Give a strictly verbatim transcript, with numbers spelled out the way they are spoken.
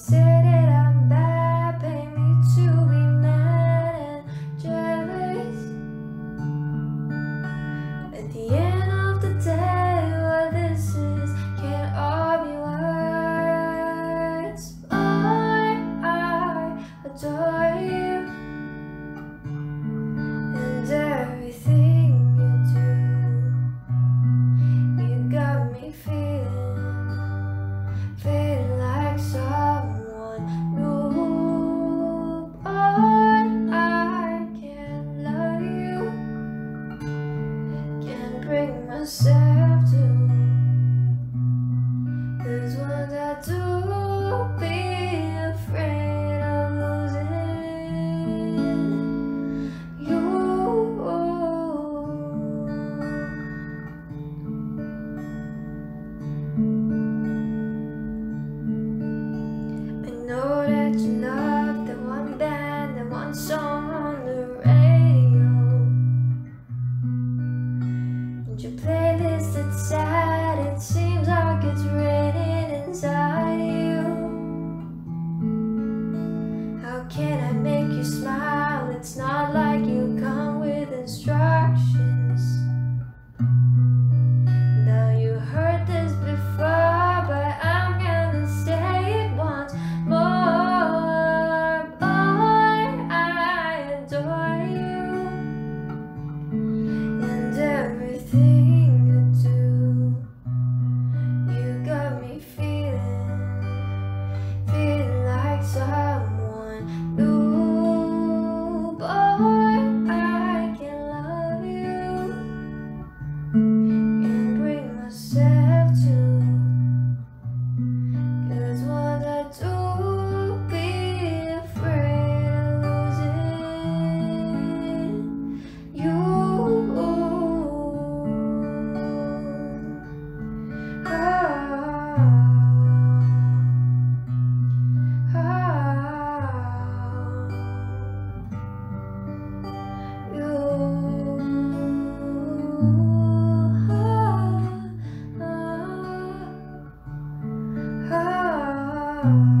said that I'm bad, pay me to be mad and jealous. At the end of the day, what this is can't all be words. Boy, I adore you and everything you do. You got me feeling, feeling like so. Bring myself to, there's what I do, be afraid of losing you. I know that you love the one band, the one song on the radio. You play this, it's sad, it seems like it's written inside you. How can I make you smile? It's not like you come with instructions. Now you heard this before, but I'm gonna say it once more. Boy, I adore you and everything you.